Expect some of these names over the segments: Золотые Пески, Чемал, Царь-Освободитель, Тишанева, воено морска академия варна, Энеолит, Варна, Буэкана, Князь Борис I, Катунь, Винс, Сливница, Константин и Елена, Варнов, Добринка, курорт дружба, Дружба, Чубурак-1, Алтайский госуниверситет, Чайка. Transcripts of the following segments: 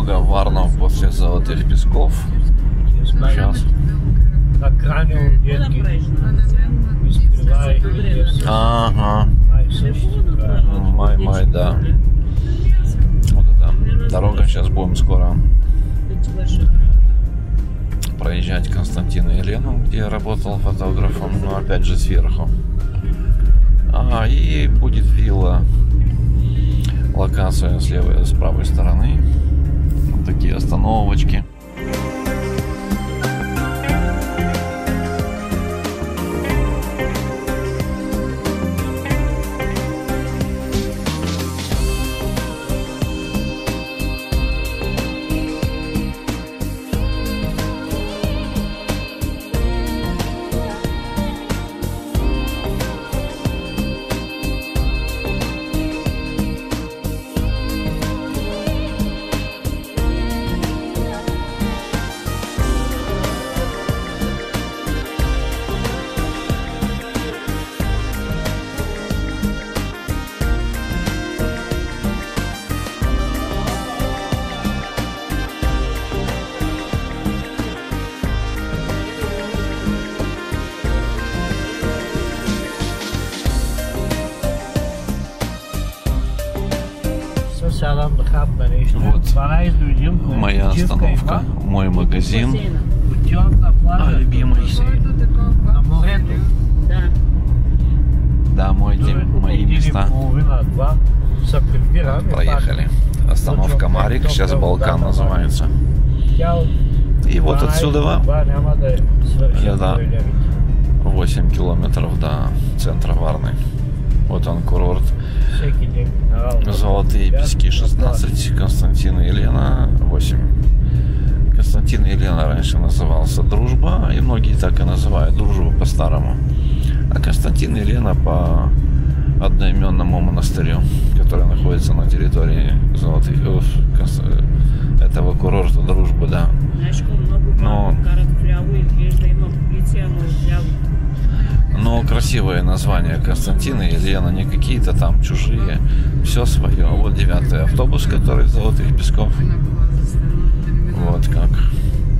дорога Варнов после Золотых Песков. Сейчас. Ага. Май, да. Вот это. Дорога, сейчас будем скоро проезжать Константина и Елену, где я работал фотографом, но опять же сверху. Ага, и будет вилла. Локация слева, с правой стороны. Вот такие остановочки. Вот моя остановка, мой магазин. Любимый. Да, мои места. Проехали. Остановка Марик, сейчас Балкан называется. И вот отсюда где-то 8 километров до центра Варны. Вот он, курорт Золотые Пески, 16, Константин и Елена, 8. Константин и Елена раньше назывался Дружба, и многие так и называют Дружбу по-старому. А Константин и Елена по одноименному монастырю, который находится на территории Золотых, этого курорта Дружбы, да. Но красивое название Константина и Елена, не какие-то там чужие, все свое. Вот 9-й автобус, который из Золотых Песков. Вот как.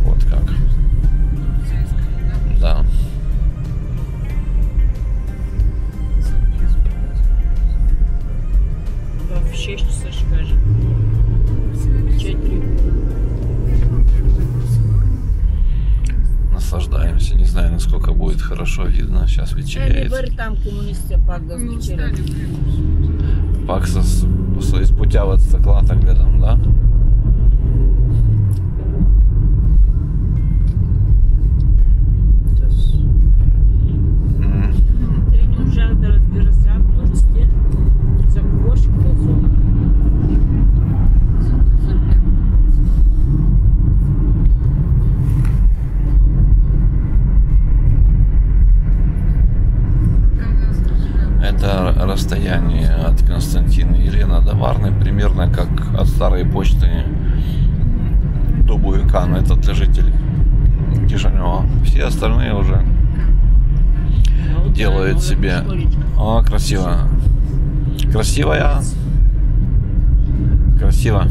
Вот как. Да. В 6 часов скажет. Наслаждаемся. Не знаю, насколько будет хорошо видно. Сейчас вечеряет. Паксас испутяваться клата где там, да? Расстояние от Константина и Елены до Варны примерно как от старой почты до Буэкана. Это для жителей Тишанева. Все остальные уже делают себе. О, красиво. Красивая. Красиво.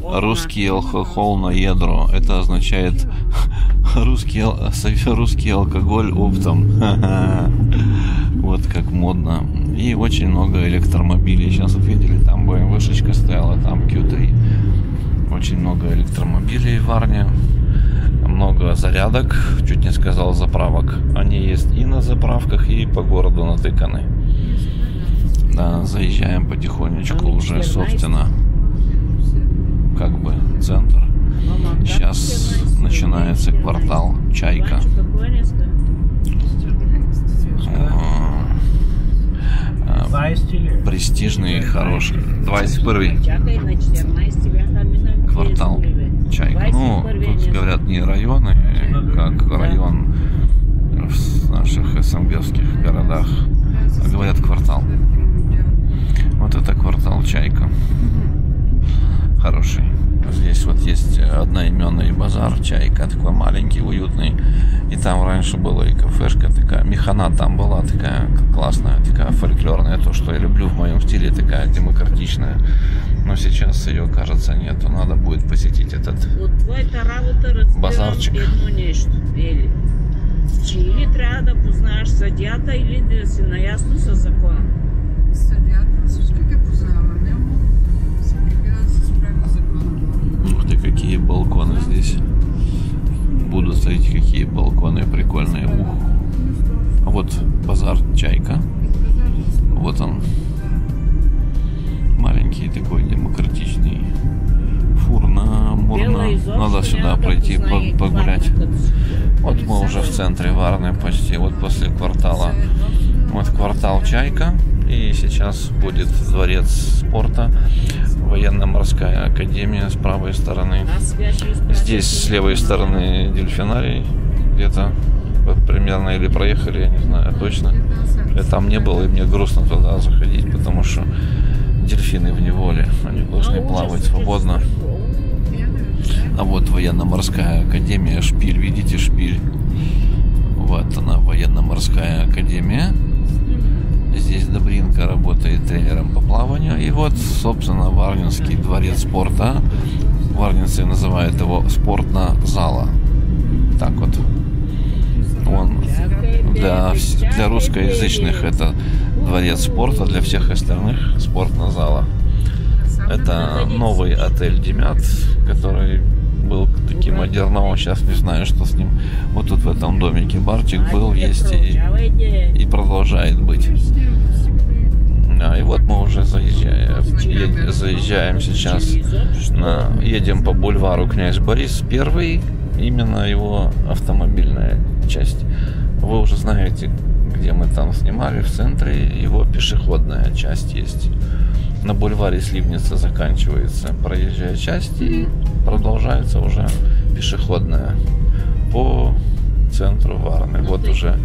Русский алкоголь на ядро. Это означает русский алкоголь оптом. Вот как модно. И очень много электромобилей. Сейчас вот видели, там BMW-шечка стояла, там Q3. Очень много электромобилей в Варне. Много зарядок, чуть не сказал заправок. Они есть и на заправках, и по городу натыканы. Да, заезжаем потихонечку уже, собственно, как бы центр. Сейчас начинается квартал Чайка. Престижный, хороший. 21-й квартал Чайка. Ну, тут говорят не районы, как район в наших СНГских городах, а говорят квартал. Вот это квартал Чайка. Хороший. Здесь вот есть одноименный базар Чайка, такой маленький, уютный. И там раньше была и кафешка такая, механа там была такая классная, такая фольклорная, то, что я люблю в моем стиле, такая демократичная. Но сейчас ее, кажется, нету. Надо будет посетить этот базарчик. Ух ты, какие балконы здесь. Будут стоять, какие балконы прикольные. Ух. Вот базар Чайка. Вот он. Маленький такой, демократичный. Фурна, мурна. Надо сюда пройти, погулять. Вот мы уже в центре Варны почти. Вот после квартала. Вот квартал Чайка. И сейчас будет дворец спорта, военно-морская академия с правой стороны. Здесь с левой стороны дельфинарий где-то вот примерно, или проехали, я не знаю точно. Я там не был, и мне грустно туда заходить, потому что дельфины в неволе, они должны плавать свободно. А вот военно-морская академия, шпиль, видите шпиль? Вот она, военно-морская академия. Здесь Добринка работает тренером по плаванию. И вот, собственно, Варнинский дворец спорта. Варнинцы называют его спортно-зала. Так вот. Он для русскоязычных это дворец спорта, для всех остальных спортно-зала. Это новый отель «Демят», который был таким модерновым, сейчас не знаю, что с ним. Вот тут в этом домике барчик был, есть и продолжает быть. Да, и вот мы уже заезжаем сейчас, едем по бульвару Князь Борис I, именно его автомобильная часть. Вы уже знаете, где мы там снимали, в центре его пешеходная часть есть. На бульваре Сливница заканчивается проезжая часть и продолжается уже пешеходная по центру Варны. Вот уже,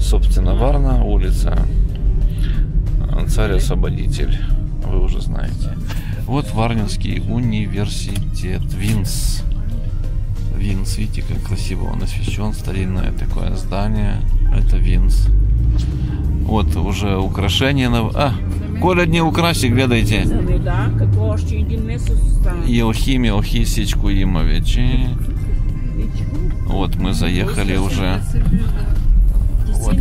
собственно, Варна, улица Царь-Освободитель, вы уже знаете. Вот Варнинский университет, Винс. Винс, видите, как красиво он освещен, старинное такое здание, это Винс. Вот уже украшение на... Коля не украсить, глядайте. Илхими, Илхисичку Имовичи. Вот мы заехали уже. Вот.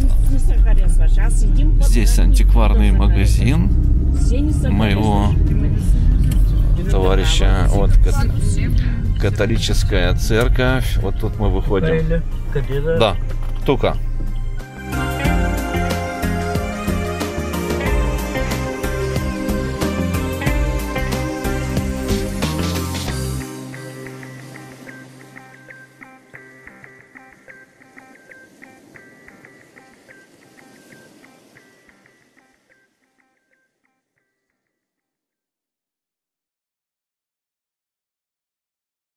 Здесь антикварный магазин моего товарища. Вот католическая церковь. Вот тут мы выходим. Да, только.